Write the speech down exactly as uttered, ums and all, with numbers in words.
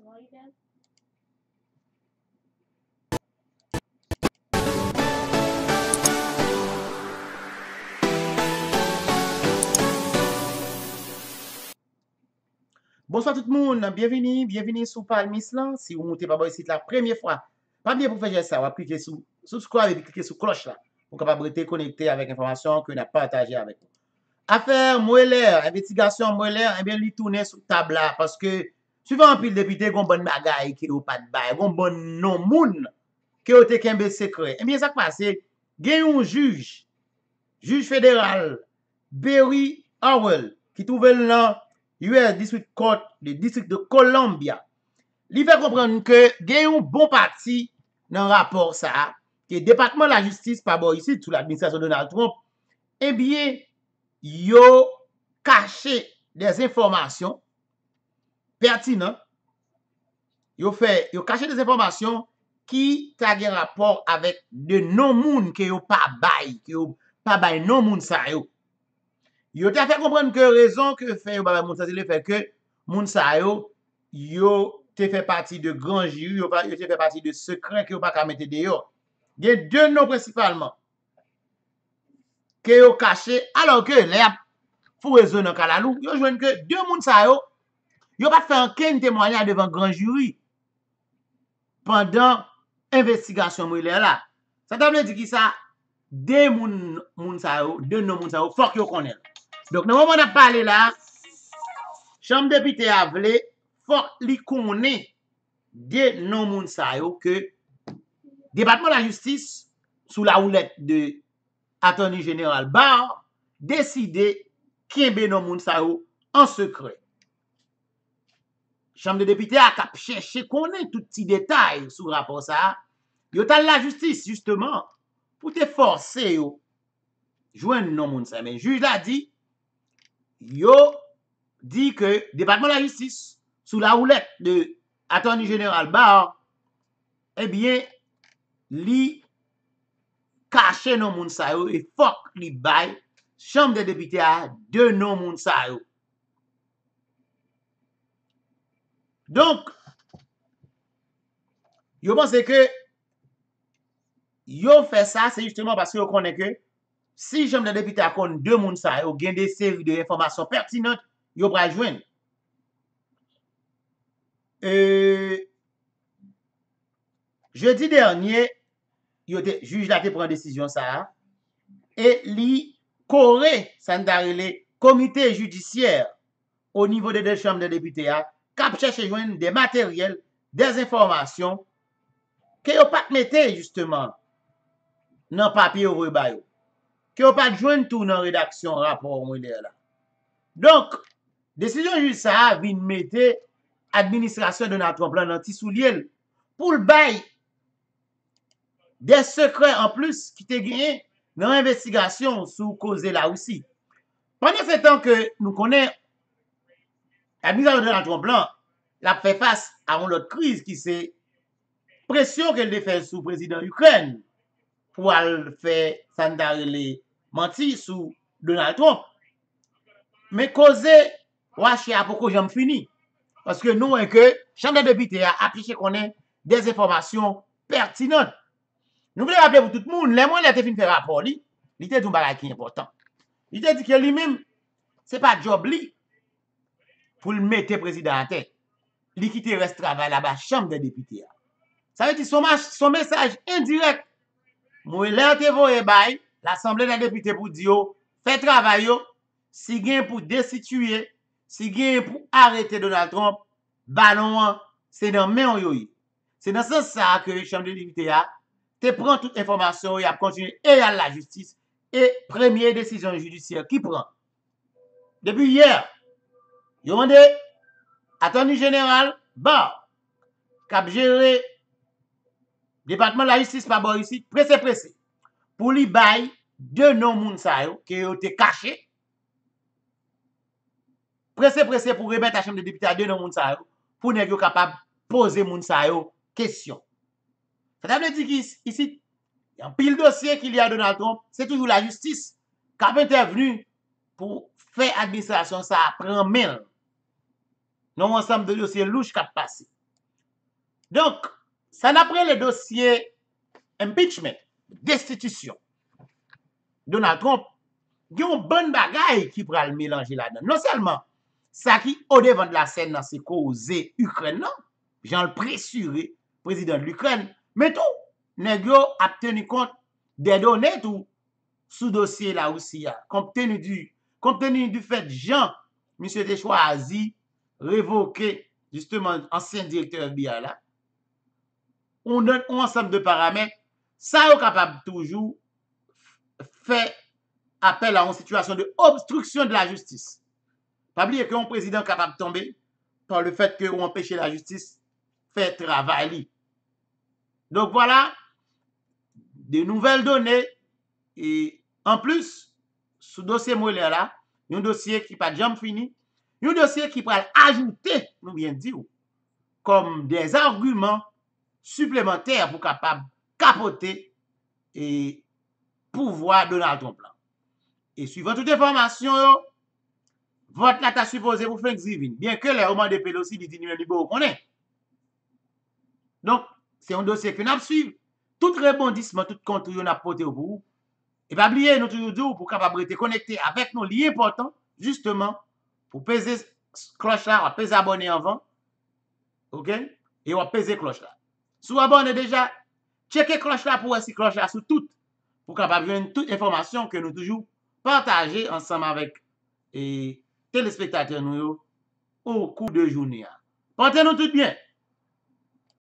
as well, you guys. Bonsoir tout le monde, bienvenue, bienvenue sur Palmis là. Si vous ne montez pas bon ici la première fois, pas bien pour faire ça, vous cliquez sur subscribe et cliquez sur cloche là pour capable rester connecté avec l'information que nous avons partagée avec vous. Affaire Mueller, investigation Mueller, eh bien lui tourner sur table là parce que suivant un pile député, il y a une bonne bagaille qui n'a pas de bail, il y a un bon non moun qui n'a pas de secret. Eh bien ça passe, il y a un juge, juge fédéral, Beryl Howell, qui trouve là U S District Court, le District de Columbia. Il fait comprendre que il y a un bon parti dans le rapport ça, que le département de la justice, par bon ici, sous l'administration de Donald Trump, eh bien, il a caché des informations pertinentes. Il a caché des informations qui ont un rapport avec de non-moun qui n'ont pas bail, qui n'ont pas bail non-moun ça. Yo t'a fait comprendre que raison que fait yo baba moun sa le fait que moun sa yo yo te fait partie de grand jury, yo yo te fait partie de secret que yo pas ka mettre dehors. Il y a deux noms principalement que yo caché alors que les fou raison dans kalalou, yo joine que deux moun sa yo yo pas fait aucun témoignage devant grand jury pendant investigation Mueller là. Ça t'a veut dire qui ça? Deux moun moun sa yo, deux noms moun sa yo, faut que yo connaisse. Donc, dans le moment où on a parlé là, chambre députée a voulu, faut li konnen de non moun sa yo que département de la justice, sous la houlette de attorney général Barr, décide kenbe non moun sa yo en secret. Chambre de député a kap chercher konnen tout petit détail sous rapport ça. Yo tal la justice justement pour te forcer yo joindre non moun sa, mais juge l'a dit yo dit que département de la justice sous la houlette de attorney général Barr eh bien li caché non moun sa yo et fuck li bay chambre des députés a de non moun sa yo. Donc yo pense que yo fait ça c'est justement parce que yo connaît que si j'aime les députés à compte deux moun sa yo gen des séries de informations pertinentes, yo pral joindre. Euh, jeudi dernier, yo te juge la te prend décision ça et li coré sandarele comité judiciaire au niveau des deux chambres de députés a cap chercher joindre des matériels, des informations que yo pas metté justement dans papier ou ba yo. Qui n'a pas de joindre tout dans la rédaction rapport Mueller là. Donc, décision juge ça vient mettre l'administration de notre plan dans soulier pour le bail des secrets en plus qui te gagné dans l'investigation sous cause là aussi. Pendant ce temps que nous connaissons l'administration de notre plan, la fait face à une autre crise qui c'est pression qu'elle fait sous le président Ukraine. Pour aller faire sandarele mentir sous Donald Trump. Mais cause, wache a pourquoi j'en fini. Parce que nous, et que chambre de député a appliqué qu'on ait des informations pertinentes. Nous voulons rappeler pour tout le monde, les mois, il a fait un rapport, il était un bagage qui est important. Il a dit que lui-même, ce n'est pas job li pour le mettre président en tête. Il quitte reste travail là-bas, chambre de député. Ça veut dire son, son message indirect. Mueller te voye bay, l'Assemblée des députés pour dire, fait travail, si gen pour destituer, si gen pour arrêter Donald Trump, ballon, c'est dans men yo yo. C'est dans ce sens que chambre de députés a, te prend toute information, y a continué et à la justice, et première décision judiciaire qui prend. Depuis hier, yo mande, attorney général, Barr, kap géré, département de la justice par bon ici, pressé, pressé. Pour li bay de non moun sa yo, qui ont été cachés. Pressé, pressé pour remettre la chambre de députés à de non moun sa yo, pour ne pas capable poser moun sa yo question. Ça veut dire qu'ici, il y a un pile dossier qu'il y a Donald Trump, c'est toujours la justice qui a intervenu pour faire administration ça, prendre mail. Non, ensemble de dossiers louches qui a passé. Donc, ça d'après le dossier impeachment, destitution, Donald Trump, il y a une bonne bagaille qui prend le mélanger là-dedans. Non seulement, ça qui au devant de la scène dans ces causes ukrainiennes, j'en le pressuré, président de l'Ukraine, mais tout, négro a tenu compte des données tout sous dossier là aussi, compte tenu du, compte tenu du fait Jean, monsieur te choisi, révoqué, justement, ancien directeur F B I là, on donne un ensemble de paramètres, ça est capable toujours faire appel à une situation de obstruction de la justice. Pas oublier qu'un président capable de tomber par le fait qu'on empêche la justice fait travail. Donc voilà, des nouvelles données. Et en plus, ce dossier Mueller là, un dossier qui n'est pas jamais fini, un dossier qui peut ajouter, nous bien dire, comme des arguments supplémentaires pour capable capoter et pouvoir Donald Trump. Et suivant toute information, vote là, t'as supposé pour Thanksgiving. Bien que les romans de Pelosi dit ni même ni bon qu'on est. Donc, c'est un dossier que nous avons suivi. Tout rebondissement, tout contre, nous avons porté au bout. Et pas oublier, nous toujours dit, pour capable être connecté avec nos liens importants, justement, pour peser cloche là, peser abonné avant. OK? Et on peser cloche là. Si vous abonnez déjà, checkez cloche là pour aussi cloche là sur tout. Pour capable de avoir toute information que nous toujours partager ensemble avec et téléspectateurs nous au cours de journée. Portez-nous tout bien.